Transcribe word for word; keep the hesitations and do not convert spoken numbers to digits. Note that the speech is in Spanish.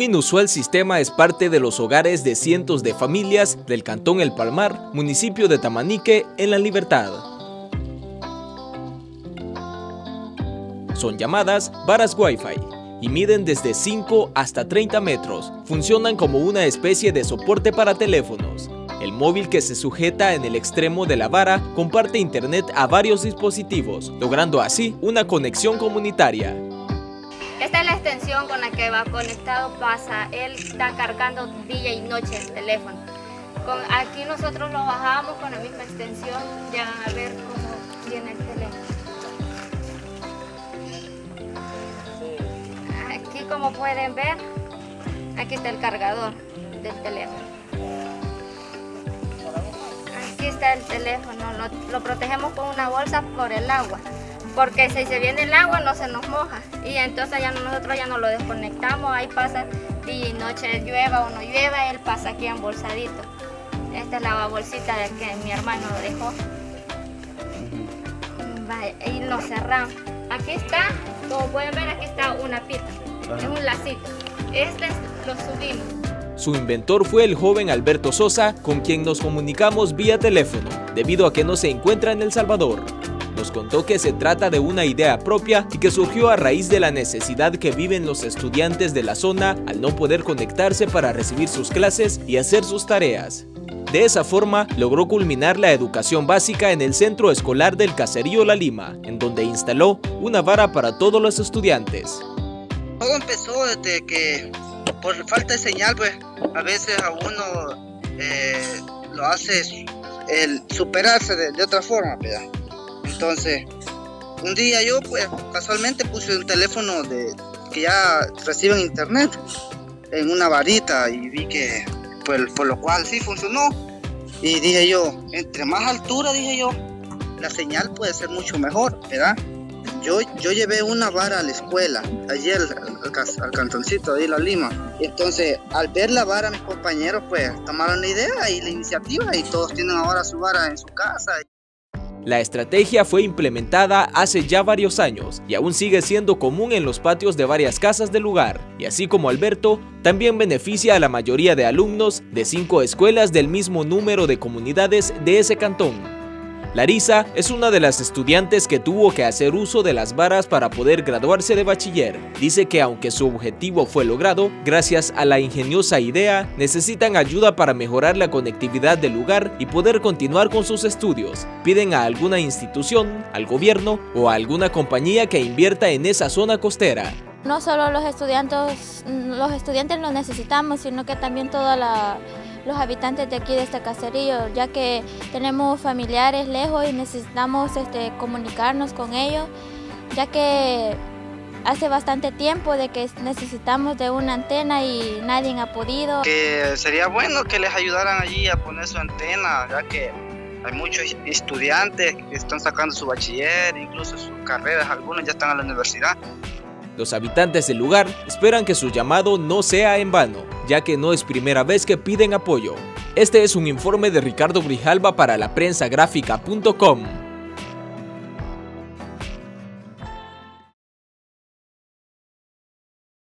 Un inusual sistema es parte de los hogares de cientos de familias del cantón El Palmar, municipio de Tamanique, en La Libertad. Son llamadas varas Wi-Fi y miden desde cinco hasta treinta metros. Funcionan como una especie de soporte para teléfonos. El móvil que se sujeta en el extremo de la vara comparte internet a varios dispositivos, logrando así una conexión comunitaria. Esta es la extensión con la que va conectado, pasa, él está cargando día y noche el teléfono. Con, aquí nosotros lo bajamos con la misma extensión, ya van a ver cómo viene el teléfono. Aquí, como pueden ver, aquí está el cargador del teléfono. Aquí está el teléfono, lo, lo protegemos con una bolsa por el agua, porque si se viene el agua no se nos moja, y entonces ya nosotros ya no lo desconectamos. Ahí pasa día y noche, llueva o no llueva, él pasa aquí embolsadito. Esta es la bolsita de que mi hermano dejó. Vale, y lo cerramos. Aquí está, como pueden ver, aquí está una pita, es un lacito. Este lo subimos. Su inventor fue el joven Alberto Sosa, con quien nos comunicamos vía teléfono, debido a que no se encuentra en El Salvador. Nos contó que se trata de una idea propia y que surgió a raíz de la necesidad que viven los estudiantes de la zona al no poder conectarse para recibir sus clases y hacer sus tareas. De esa forma, logró culminar la educación básica en el centro escolar del Caserío La Lima, en donde instaló una vara para todos los estudiantes. Todo empezó desde que, por falta de señal, pues, a veces a uno eh, lo hace el superarse de, de otra forma, ¿verdad? Entonces, un día yo, pues, casualmente puse un teléfono de, que ya reciben internet en una varita, y vi que, pues, por lo cual sí funcionó. Y dije yo, entre más altura, dije yo, la señal puede ser mucho mejor, ¿verdad? Yo, yo llevé una vara a la escuela, ayer al, al, al cantoncito de La Lima. Entonces, al ver la vara, mis compañeros pues tomaron la idea y la iniciativa, y todos tienen ahora su vara en su casa. La estrategia fue implementada hace ya varios años y aún sigue siendo común en los patios de varias casas del lugar. Y así como Alberto, también beneficia a la mayoría de alumnos de cinco escuelas del mismo número de comunidades de ese cantón. Larisa es una de las estudiantes que tuvo que hacer uso de las varas para poder graduarse de bachiller. Dice que aunque su objetivo fue logrado, gracias a la ingeniosa idea, necesitan ayuda para mejorar la conectividad del lugar y poder continuar con sus estudios. Piden a alguna institución, al gobierno o a alguna compañía que invierta en esa zona costera. No solo los estudiantes, los estudiantes lo necesitamos, sino que también toda la... los habitantes de aquí, de este caserío, ya que tenemos familiares lejos y necesitamos este, comunicarnos con ellos, ya que hace bastante tiempo de que necesitamos de una antena y nadie ha podido. Que sería bueno que les ayudaran allí a poner su antena, ya que hay muchos estudiantes que están sacando su bachiller, incluso sus carreras, algunos ya están a la universidad. Los habitantes del lugar esperan que su llamado no sea en vano, ya que no es primera vez que piden apoyo. Este es un informe de Ricardo Grijalba para la prensa gráfica punto com.